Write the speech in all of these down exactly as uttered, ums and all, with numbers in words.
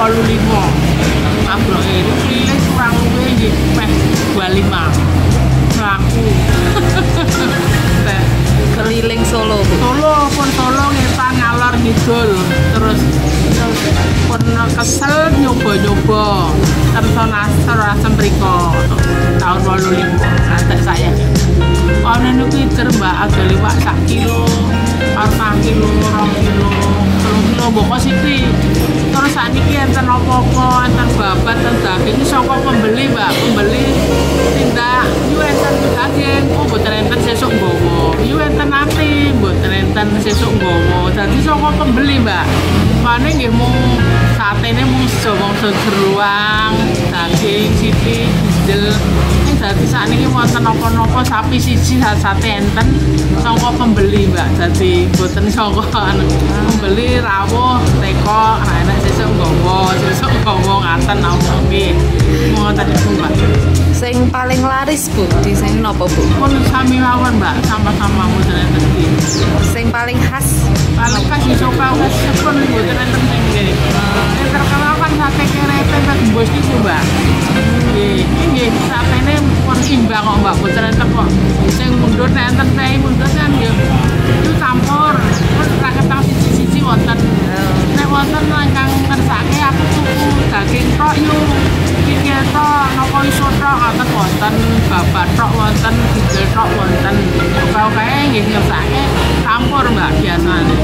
dua puluh lima. Ambrok itu pilih kurang lebih di peh dua puluh lima. Selaku keliling Solo. Solo pun Solo kita ngalor ngidul terus pun kesel nyoba-nyoba terus nasar asam riko tahun dua puluh lima ada saya. Ono niku terbak ada liwak sak kilo, empat kilo, dua kilo, telung kilo mbok sithik. Terus sakniki enten apa-apa, enten babat, enten daging iki saka pembeli, Mbak. Pembeli tindak yo enten daging, kok mboten enten sesuk nggawa. Yo enten ati, mboten enten sesuk nggawa. Dadi saka pembeli, Mbak. Pane nggih mung satene mung mongso jeruang, daging sithik, del jadi saat ini wonten nopo-nopo sapi siji sate enten saka pembeli Mbak. Jadi boten saka pembeli rawuh teko enak sesuk nggawa sesuk nggawa ngaten awak nggih ngoten niku Mbak. Sing paling laris Bu di sing nopo Bu? Pun sami mawon Mbak sama-sama mboten enten iki. Sing paling khas paling khas iso kanggo sepun mboten enten nggih. Sing terkenal kan sate kerete Mbak Bos niku Mbak. Nggih nggih satene imbang kok Mbak, boten enten kok. Sing mundur nek enten teh mundur kan ya itu campur. Wis ra ketang siji-siji wonten. Nek wonten ingkang kersake aku tuku daging tok yo. Iki tok napa iso tok ngoten wonten, babat tok wonten, gudel tok wonten. Kae nggih nyersake campur Mbak biasane.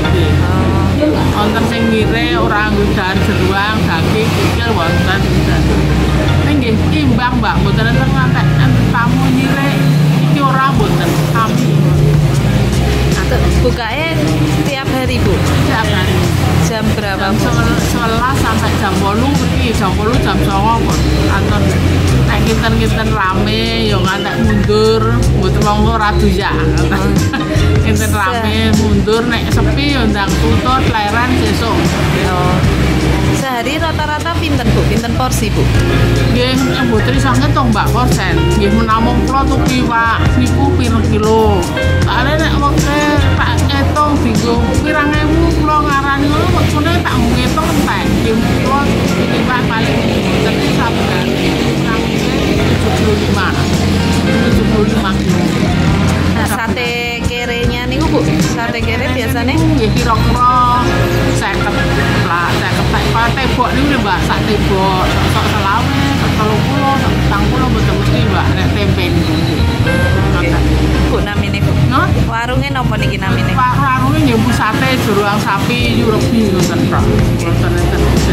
Wonten sing ngire ora nggo dahan jeruang, daging kikil wonten. Nggih imbang Mbak, boten enten ngantek tamu nyire iki ora boten sami. Atur bukae tiap hari Bu. Tiap hari. Jam berapa Bu? sebelas sampai jam delapan iki, jam delapan jam sembilan kok. Anten nek kinten-kinten rame ya ngantek mundur, mboten monggo ora duya. Kinten rame mundur nek sepi ya ndang tutut leren sesuk. Sehari rata-rata pinten Bu? Pinten porsi Bu? Nggih, mboten sanget to Mbak porsen. Nggih menamung kula tuku iwak niku pirang kilo. Sakjane nek wekte tak ngitung bingung pirang ewu kula ngarani ngono wektune tak ngitung entek. Nggih kula iwak paling gedhe saben sange tujuh puluh lima. tujuh puluh lima kilo. Nah, sate kerenya niku Bu, sate kere biasane nggih kira-kira seket lah. Tebok niku Mbak, sak tebok, sak selawe, sak telung puluh, sak petang puluh mboten mesti Mbak nek tempe niku. Bu namine Bu. Noh, warunge napa niki namine? Warunge nggih sate jeruang sapi Yurebi ngoten tok. Ngoten tok.